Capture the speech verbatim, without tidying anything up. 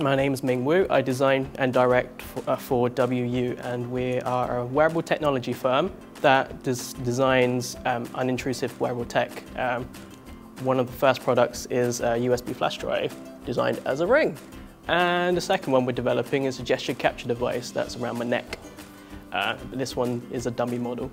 My name is Ming Wu. I design and direct for, uh, for W U, and we are a wearable technology firm that des designs um, unintrusive wearable tech. Um, one of the first products is a U S B flash drive designed as a ring. And the second one we're developing is a gesture capture device that's around my neck. Uh, this one is a dummy model.